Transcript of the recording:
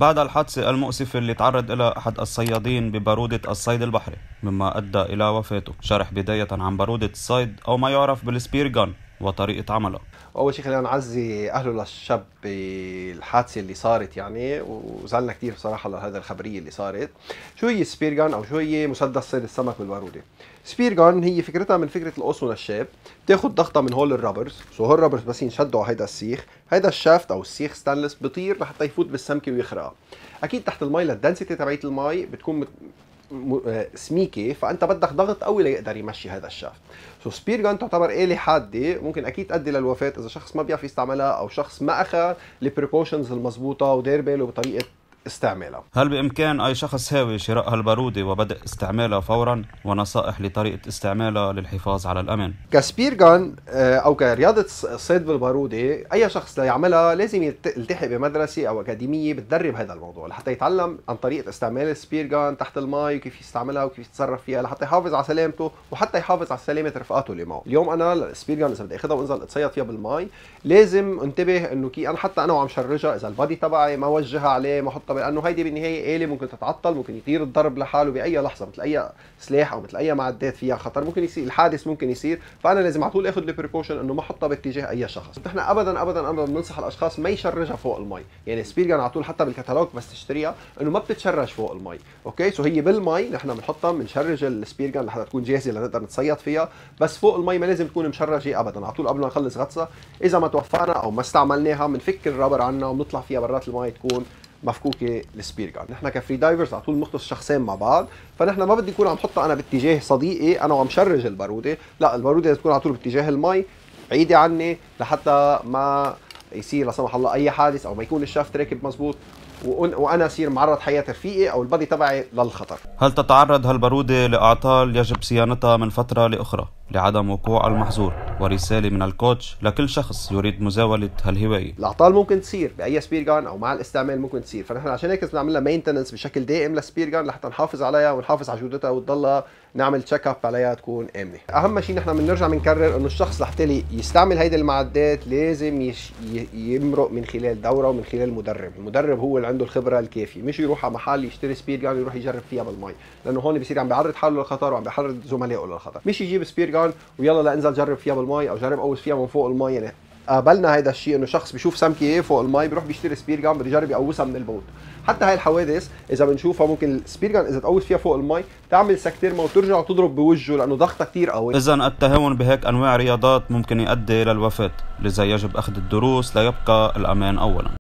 بعد الحادثة المؤسفة اللي تعرض لها أحد الصيادين ببارودة الصيد البحري مما أدى إلى وفاته. شرح بداية عن بارودة الصيد أو ما يعرف بالسبير جان وطريقة عمله. أول شيء خلينا نعزي أهله للشاب بالحادثة اللي صارت يعني، وزعلنا كثير بصراحة لهذا الخبرية اللي صارت. شو هي السبير جان أو شو هي مسدس صيد السمك بالبارودة؟ سبير جان هي فكرتها من فكرة القوس والشاب، بتاخد ضغطة من هول الرابرز، سو هول الرابرز بس ينشدوا على هيدا السيخ، هيدا الشافت أو السيخ ستانلس بيطير لحتى يفوت بالسمكة ويخرقها. أكيد تحت المي للدنسيتي تبعية المي بتكون سميكه، فانت بدك ضغط قوي ليقدر يمشي هذا الشافت. سو سبير جان تعتبر آلة حاده ممكن اكيد تؤدي للوفاه اذا شخص ما بيعرف يستعملها او شخص ما اخذ البريكوشنز المضبوطه وداير باله بطريقه استعمالها. هل بامكان اي شخص هاوي شراء هالباروده وبدء استعمالها فورا، ونصائح لطريقه استعمالها للحفاظ على الامان؟ كسبير جان او كرياضه الصيد بالباروده اي شخص ليعملها لازم يلتحق بمدرسه او اكاديميه بتدرب هذا الموضوع لحتى يتعلم عن طريقه استعمال السبير جان تحت المي وكيف يستعملها وكيف يتصرف فيها لحتى يحافظ على سلامته وحتى يحافظ على سلامه رفقاته اللي معه. اليوم انا السبير جان اذا بدي اخذها وانزل اتصيد فيها بالمي لازم انتبه انه كي انا حتى انا وعم شرجها اذا البادي تبعي ما وجهها عليه ما، لانه هيدي بالنهايه آلة ممكن تتعطل، ممكن يطير الضرب لحاله باي لحظه مثل اي سلاح او مثل اي معدات فيها خطر، ممكن يصير الحادث ممكن يصير، فانا لازم على طول اخذ البريكوشن انه ما احطها باتجاه اي شخص. نحن ابدا ابدا ابدا بننصح الاشخاص ما يشرجها فوق المي، يعني سبير جان على طول حتى بالكتالوج بس تشتريها انه ما بتتشرج فوق المي، اوكي؟ سو هي بالمي نحن بنحطها بنشرج السبير جان لحتى تكون جاهزه لنقدر نتصيد فيها، بس فوق المي ما لازم تكون مشرجه ابدا، على طول قبل ما نخلص غطسها، اذا ما توفقنا او ما استعملناها بنفك الرابر عنا وبنطلع فيها برات المي تكون مفكوكه السبير جان. نحن كفري دايفرز على طول بنغطس شخصين مع بعض، فنحن ما بدي اكون عم حطها انا باتجاه صديقي انا وعم شرج الباروده، لا الباروده لازم تكون على طول باتجاه المي بعيده عني لحتى ما يصير لا سمح الله اي حادث او ما يكون الشافت راكب مضبوط وانا اصير معرض حياه رفيقي او البادي تبعي للخطر. هل تتعرض هالباروده لاعطال يجب صيانتها من فتره لاخرى لعدم وقوع المحظور؟ ورساله من الكوتش لكل شخص يريد مزاوله هالهوايه. الاعطال ممكن تصير باي سبير جان او مع الاستعمال ممكن تصير، فنحن عشان هيك لازم نعمل لها مينتننس بشكل دائم للسبير جان لحتى نحافظ عليها ونحافظ على جودتها وتضلها نعمل تشيك اب عليها تكون امنه. اهم شيء نحن بنرجع بنكرر انه الشخص لحتى يستعمل هيدي المعدات لازم يمرق من خلال دوره ومن خلال مدرب، المدرب هو اللي عنده الخبره الكافيه، مش يروح على محل يشتري سبير جان ويروح يجرب فيها بالمي، لانه هون بصير عم بيعرض حاله للخطر وعم بيعرض زملائه للخطر، مش يجيب سبير جان ويلا لا انزل جرب فيها بالمي او جرب اوز فيها من فوق المي. يعني قابلنا هيدا الشيء انه شخص بيشوف سمكه فوق المي بيروح بيشتري سبير جان بده يجرب يقوسها من البوت. حتى هاي الحوادث اذا بنشوفها ممكن السبير جان اذا تقوس فيها فوق المي تعمل سكتيرما وترجع وتضرب بوجهه لانه ضغطها كثير قوي. اذا التهاون بهيك انواع رياضات ممكن يؤدي للوفاه، لذا يجب اخذ الدروس ليبقى الامان اولا.